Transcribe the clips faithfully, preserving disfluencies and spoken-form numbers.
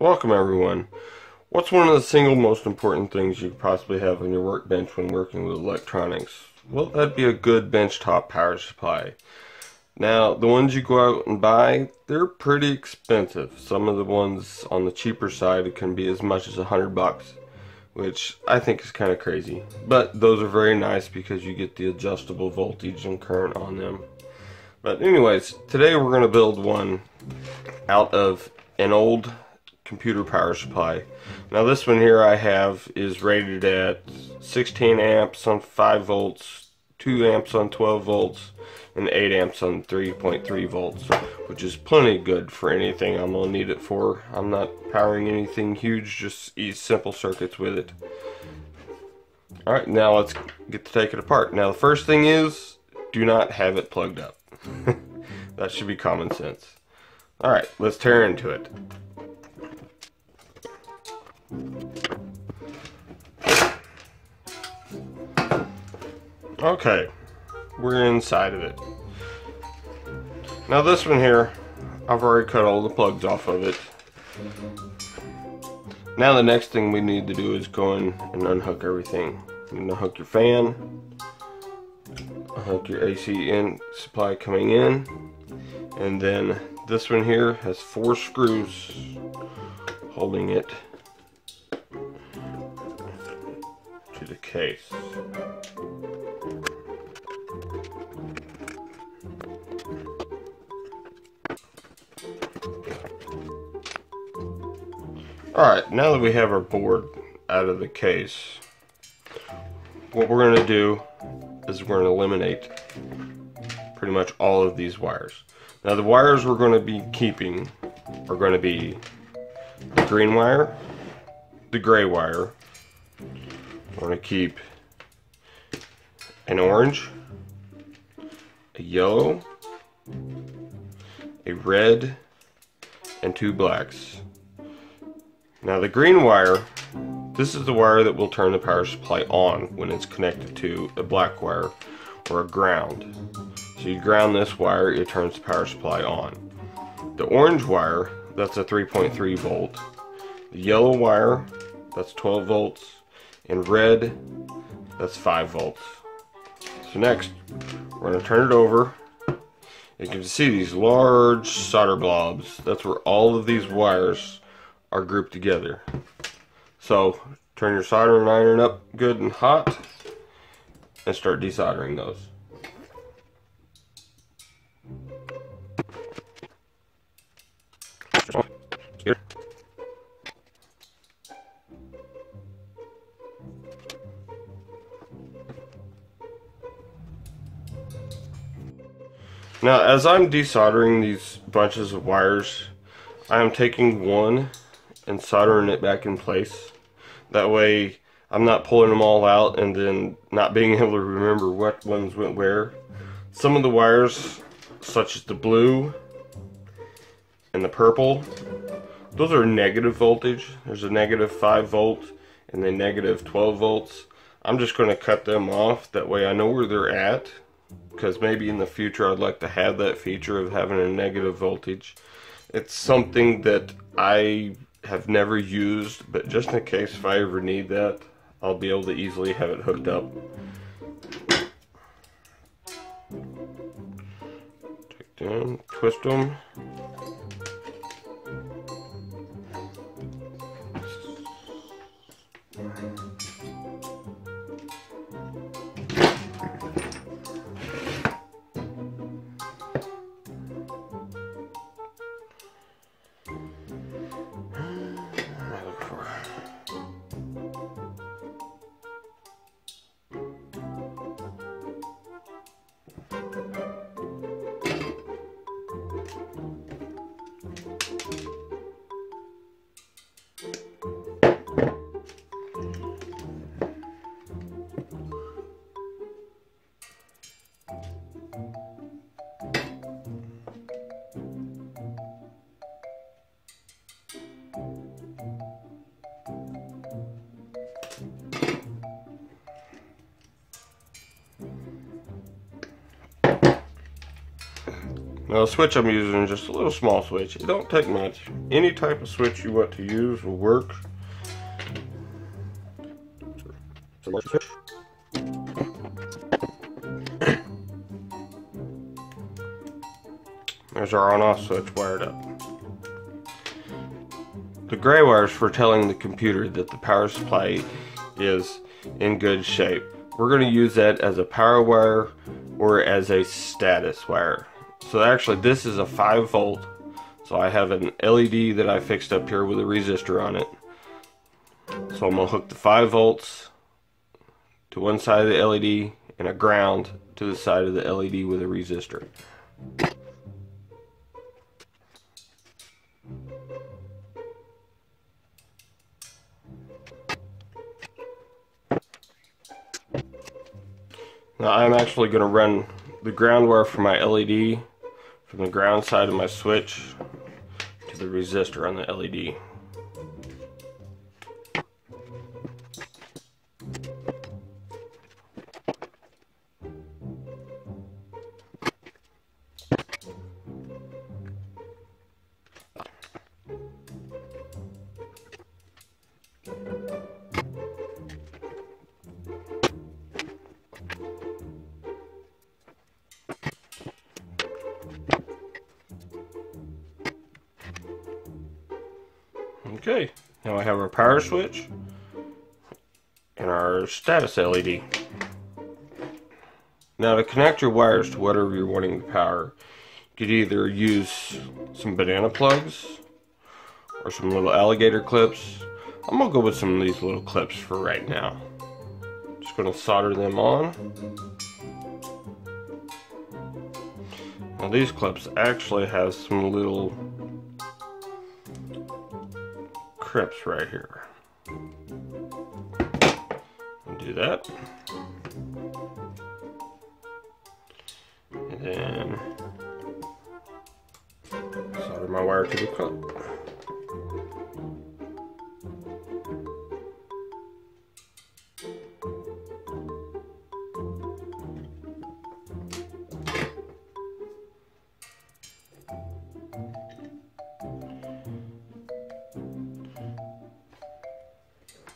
Welcome everyone. What's one of the single most important things you could possibly have on your workbench when working with electronics? Well, that'd be a good benchtop power supply. Now, the ones you go out and buy, they're pretty expensive. Some of the ones on the cheaper side can be as much as a hundred bucks, which I think is kind of crazy. But those are very nice because you get the adjustable voltage and current on them. But anyways, today we're going to build one out of an old computer power supply. Now this one here I have is rated at sixteen amps on five volts, two amps on twelve volts, and eight amps on three point three volts, which is plenty good for anything I'm going to need it for. I'm not powering anything huge, just these simple circuits with it. Alright, now let's get to take it apart. Now the first thing is, do not have it plugged up. That should be common sense. Alright, let's tear into it. Okay, we're inside of it. Now this one here, I've already cut all the plugs off of it. Now the next thing we need to do is go in and unhook everything. You need to hook your fan, hook your A C in supply coming in, and then this one here has four screws holding it to the case. Alright, now that we have our board out of the case, what we're going to do is we're going to eliminate pretty much all of these wires. Now the wires we're going to be keeping are going to be the green wire, the gray wire, we're going to keep an orange, a yellow, a red, and two blacks. Now the green wire, this is the wire that will turn the power supply on when it's connected to a black wire or a ground. So you ground this wire, it turns the power supply on. The orange wire, that's a three point three volt. The yellow wire, that's twelve volts. And red, that's five volts. So next, we're going to turn it over. You can see these large solder blobs. That's where all of these wires are grouped together. So turn your soldering iron up good and hot and start desoldering those. Now as I'm desoldering these bunches of wires, I am taking one and soldering it back in place. That way I'm not pulling them all out and then not being able to remember what ones went where. Some of the wires, such as the blue and the purple, those are negative voltage. There's a negative five volt and then negative twelve volts. I'm just going to cut them off, that way I know where they're at, because maybe in the future I'd like to have that feature of having a negative voltage. It's something that I have never used, but just in case if I ever need that, I'll be able to easily have it hooked up. Take them, twist them. Now the switch I'm using is just a little small switch. It don't take much. Any type of switch you want to use will work. There's our on-off switch wired up. The gray wire is for telling the computer that the power supply is in good shape. We're going to use that as a power wire or as a status wire. So actually this is a five volt. So I have an L E D that I fixed up here with a resistor on it. So I'm going to hook the five volts to one side of the L E D and a ground to the side of the L E D with a resistor. Now I'm actually going to run the ground wire from my L E D from the ground side of my switch to the resistor on the L E D. Okay, now I have our power switch and our status L E D. Now to connect your wires to whatever you're wanting to power, you could either use some banana plugs or some little alligator clips. I'm going to go with some of these little clips for right now. Just going to solder them on. Now these clips actually have some little clips right here. And do that. And then solder my wire to the clip.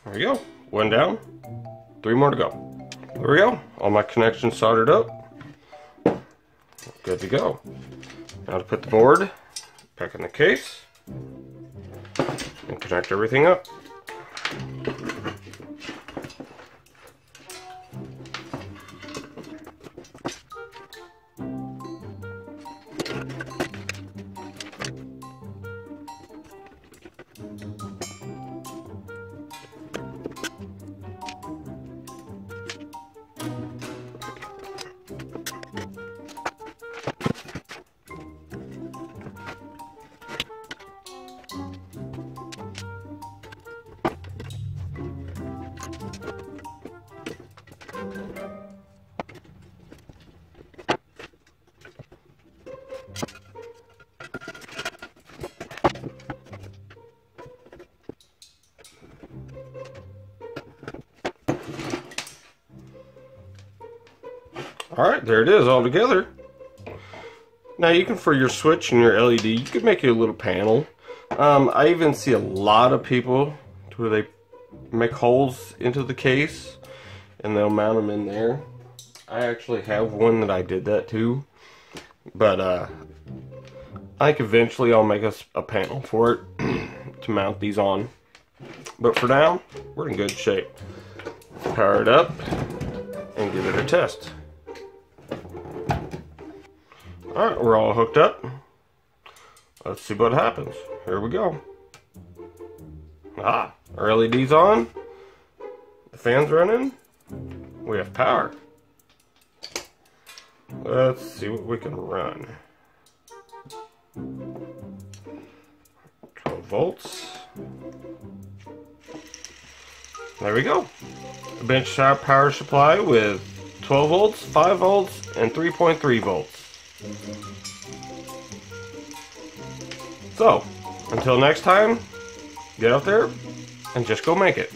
There we go, one down, three more to go. There we go, all my connections soldered up. Good to go. Now to put the board back in the case and connect everything up. Alright, there it is all together. Now you can, for your switch and your L E D, you can make you a little panel. Um, I even see a lot of people where they make holes into the case and they'll mount them in there. I actually have one that I did that too. But uh, I think eventually I'll make a, a panel for it to mount these on. But for now, we're in good shape. Power it up and give it a test. Alright, we're all hooked up. Let's see what happens. Here we go. Ah, our L E D's on. The fan's running. We have power. Let's see what we can run. twelve volts. There we go. A bench power supply with twelve volts, five volts, and three point three volts. So, until next time, get out there and just go make it.